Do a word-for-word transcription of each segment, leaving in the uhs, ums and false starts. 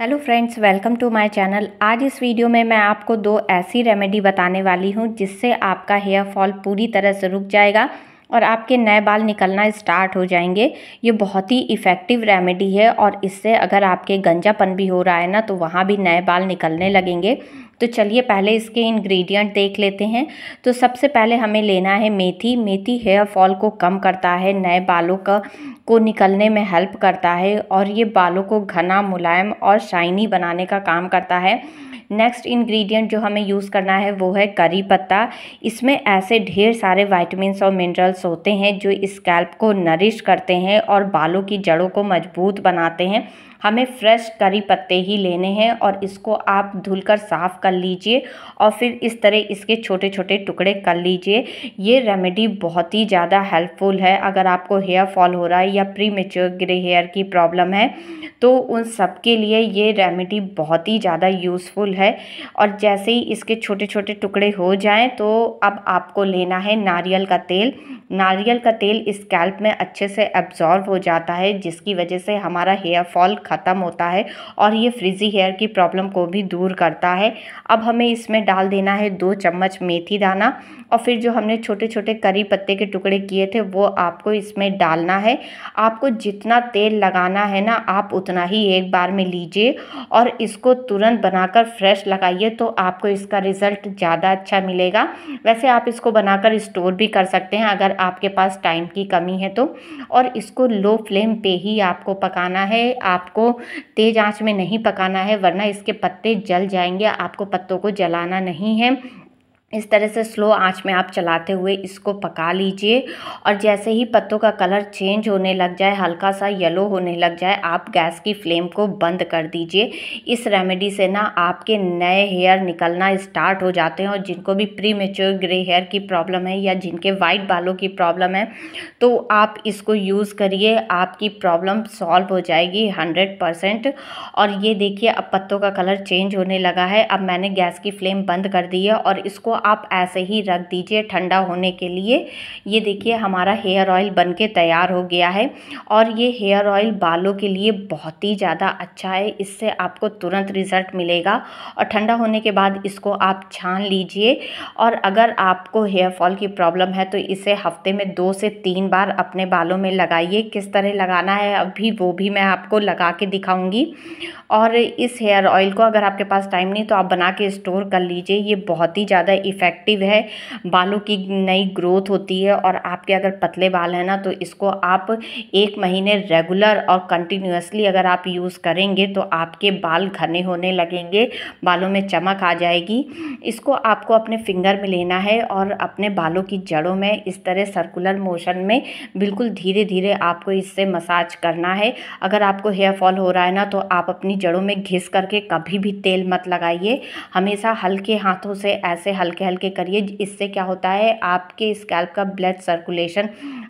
Hello friends, welcome to my channel. आज इस video में मैं आपको दो ऐसी रेमेडी बताने वाली हूं जिससे आपका हेयर फॉल पूरी तरह से रुक जाएगा और आपके नए बाल निकलना स्टार्ट हो जाएंगे। ये बहुत ही इफ़ेक्टिव रेमेडी है और इससे अगर आपके गंजापन भी हो रहा है ना तो वहाँ भी नए बाल निकलने लगेंगे। तो चलिए पहले इसके इंग्रेडिएंट देख लेते हैं। तो सबसे पहले हमें लेना है मेथी। मेथी हेयर फॉल को कम करता है, नए बालों का को निकलने में हेल्प करता है और ये बालों को घना, मुलायम और शाइनी बनाने का काम करता है। नेक्स्ट इंग्रेडिएंट जो हमें यूज़ करना है वो है करी पत्ता। इसमें ऐसे ढेर सारे विटामिन्स और मिनरल्स होते हैं जो स्कैल्प को नरिश करते हैं और बालों की जड़ों को मजबूत बनाते हैं। हमें फ्रेश करी पत्ते ही लेने हैं और इसको आप धुलकर साफ़ कर लीजिए और फिर इस तरह इसके छोटे छोटे टुकड़े कर लीजिए। ये रेमेडी बहुत ही ज़्यादा हेल्पफुल है। अगर आपको हेयर फॉल हो रहा है या प्री मेच्योर ग्रे हेयर की प्रॉब्लम है तो उन सब के लिए ये रेमेडी बहुत ही ज़्यादा यूज़फुल है। और जैसे ही इसके छोटे छोटे टुकड़े हो जाएँ तो अब आपको लेना है नारियल का तेल। नारियल का तेल स्कैल्प में अच्छे से एब्जॉर्ब हो जाता है जिसकी वजह से हमारा हेयर फॉल ख़त्म होता है और ये फ्रिजी हेयर की प्रॉब्लम को भी दूर करता है। अब हमें इसमें डाल देना है दो चम्मच मेथी दाना और फिर जो हमने छोटे छोटे करी पत्ते के टुकड़े किए थे वो आपको इसमें डालना है। आपको जितना तेल लगाना है ना आप उतना ही एक बार में लीजिए और इसको तुरंत बनाकर फ्रेश लगाइए तो आपको इसका रिज़ल्ट ज़्यादा अच्छा मिलेगा। वैसे आप इसको बनाकर स्टोर भी कर सकते हैं अगर आपके पास टाइम की कमी है तो। और इसको लो फ्लेम पे ही आपको पकाना है, आपको तेज आंच में नहीं पकाना है वरना इसके पत्ते जल जाएंगे। आपको पत्तों को जलाना नहीं है। इस तरह से स्लो आंच में आप चलाते हुए इसको पका लीजिए और जैसे ही पत्तों का कलर चेंज होने लग जाए, हल्का सा येलो होने लग जाए, आप गैस की फ्लेम को बंद कर दीजिए। इस रेमेडी से ना आपके नए हेयर निकलना स्टार्ट हो जाते हैं और जिनको भी प्री मेच्योर ग्रे हेयर की प्रॉब्लम है या जिनके वाइट बालों की प्रॉब्लम है तो आप इसको यूज़ करिए, आपकी प्रॉब्लम सॉल्व हो जाएगी हंड्रेड परसेंट। और ये देखिए अब पत्तों का कलर चेंज होने लगा है। अब मैंने गैस की फ्लेम बंद कर दी है और इसको आप ऐसे ही रख दीजिए ठंडा होने के लिए। ये देखिए हमारा हेयर ऑयल बनके तैयार हो गया है और ये हेयर ऑयल बालों के लिए बहुत ही ज़्यादा अच्छा है। इससे आपको तुरंत रिज़ल्ट मिलेगा और ठंडा होने के बाद इसको आप छान लीजिए। और अगर आपको हेयर फॉल की प्रॉब्लम है तो इसे हफ्ते में दो से तीन बार अपने बालों में लगाइए। किस तरह लगाना है अभी वो भी मैं आपको लगा के दिखाऊँगी। और इस हेयर ऑयल को अगर आपके पास टाइम नहीं तो आप बना के स्टोर कर लीजिए। ये बहुत ही ज़्यादा इफ़ेक्टिव है, बालों की नई ग्रोथ होती है। और आपके अगर पतले बाल हैं ना तो इसको आप एक महीने रेगुलर और कंटिन्यूसली अगर आप यूज़ करेंगे तो आपके बाल घने होने लगेंगे, बालों में चमक आ जाएगी। इसको आपको अपने फिंगर में लेना है और अपने बालों की जड़ों में इस तरह सर्कुलर मोशन में बिल्कुल धीरे धीरे आपको इससे मसाज करना है। अगर आपको हेयर फॉल हो रहा है ना तो आप अपनी जड़ों में घिस करके कभी भी तेल मत लगाइए, हमेशा हल्के हाथों से ऐसे हल्के हल्के करिए। इससे क्या होता है आपके स्कैल्प का ब्लड सर्कुलेशन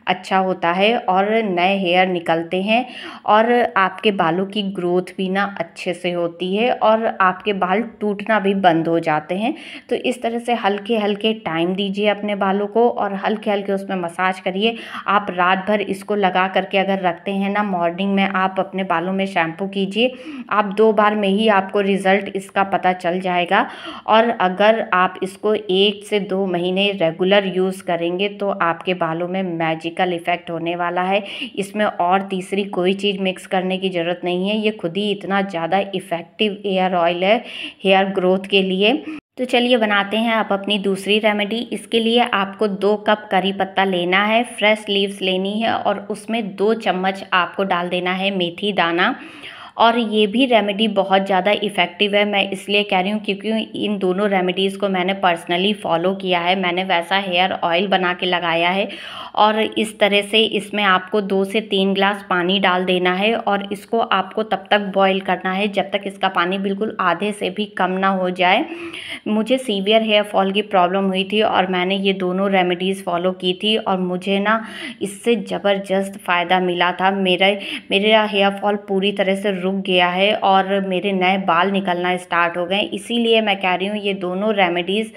अच्छा होता है और नए हेयर निकलते हैं और आपके बालों की ग्रोथ भी ना अच्छे से होती है और आपके बाल टूटना भी बंद हो जाते हैं। तो इस तरह से हल्के हल्के टाइम दीजिए अपने बालों को और हल्के हल्के उसमें मसाज करिए। आप रात भर इसको लगा करके अगर रखते हैं ना, मॉर्निंग में आप अपने बालों में शैम्पू कीजिए। आप दो बार में ही आपको रिज़ल्ट इसका पता चल जाएगा। और अगर आप इसको एक से दो महीने रेगुलर यूज़ करेंगे तो आपके बालों में मैजिक का इफेक्ट होने वाला है। इसमें और तीसरी कोई चीज़ मिक्स करने की ज़रूरत नहीं है, ये खुद ही इतना ज़्यादा इफ़ेक्टिव हेयर ऑयल है हेयर ग्रोथ के लिए। तो चलिए बनाते हैं आप अपनी दूसरी रेमेडी। इसके लिए आपको दो कप करी पत्ता लेना है, फ्रेश लीव्स लेनी है और उसमें दो चम्मच आपको डाल देना है मेथी दाना। और ये भी रेमेडी बहुत ज़्यादा इफ़ेक्टिव है। मैं इसलिए कह रही हूँ क्योंकि इन दोनों रेमेडीज़ को मैंने पर्सनली फ़ॉलो किया है। मैंने वैसा हेयर ऑयल बना के लगाया है और इस तरह से इसमें आपको दो से तीन ग्लास पानी डाल देना है और इसको आपको तब तक बॉईल करना है जब तक इसका पानी बिल्कुल आधे से भी कम ना हो जाए। मुझे सीवियर हेयर फॉल की प्रॉब्लम हुई थी और मैंने ये दोनों रेमेडीज़ फ़ॉलो की थी और मुझे ना इससे ज़बरदस्त फ़ायदा मिला था। मेरा मेरा हेयर फॉल पूरी तरह से रुक गया है और मेरे नए बाल निकलना स्टार्ट हो गए। इसीलिए मैं कह रही हूँ ये दोनों रेमेडीज़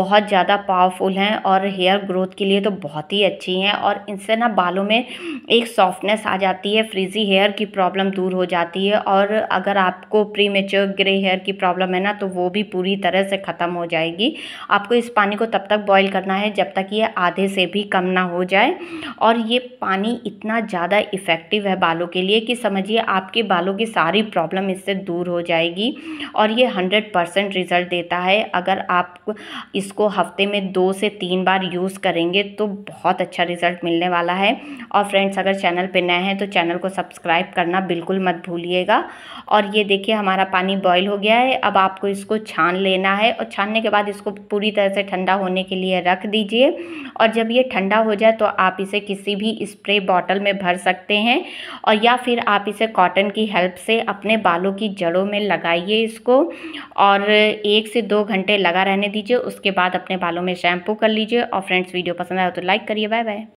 बहुत ज़्यादा पावरफुल हैं और हेयर ग्रोथ के लिए तो बहुत ही अच्छी हैं। और इनसे ना बालों में एक सॉफ्टनेस आ जाती है, फ्रीजी हेयर की प्रॉब्लम दूर हो जाती है और अगर आपको प्री मेच्योर ग्रे हेयर की प्रॉब्लम है ना तो वो भी पूरी तरह से ख़त्म हो जाएगी। आपको इस पानी को तब तक बॉईल करना है जब तक ये आधे से भी कम ना हो जाए। और ये पानी इतना ज़्यादा इफ़ेक्टिव है बालों के लिए कि समझिए आपके बालों की सारी प्रॉब्लम इससे दूर हो जाएगी और ये हंड्रेड परसेंट रिज़ल्ट देता है। अगर आप इसको हफ्ते में दो से तीन बार यूज़ करेंगे तो बहुत अच्छा रिज़ल्ट मिलने वाला है। और फ्रेंड्स, अगर चैनल पे नए हैं तो चैनल को सब्सक्राइब करना बिल्कुल मत भूलिएगा। और ये देखिए हमारा पानी बॉईल हो गया है। अब आपको इसको छान लेना है और छानने के बाद इसको पूरी तरह से ठंडा होने के लिए रख दीजिए। और जब ये ठंडा हो जाए तो आप इसे किसी भी स्प्रे बॉटल में भर सकते हैं और या फिर आप इसे कॉटन की हेल्प से अपने बालों की जड़ों में लगाइए इसको और एक से दो घंटे लगा रहने दीजिए। उसके बाद अपने बालों में शैम्पू कर लीजिए। और फ्रेंड्स, वीडियो पसंद आया तो लाइक करिए। Bye bye.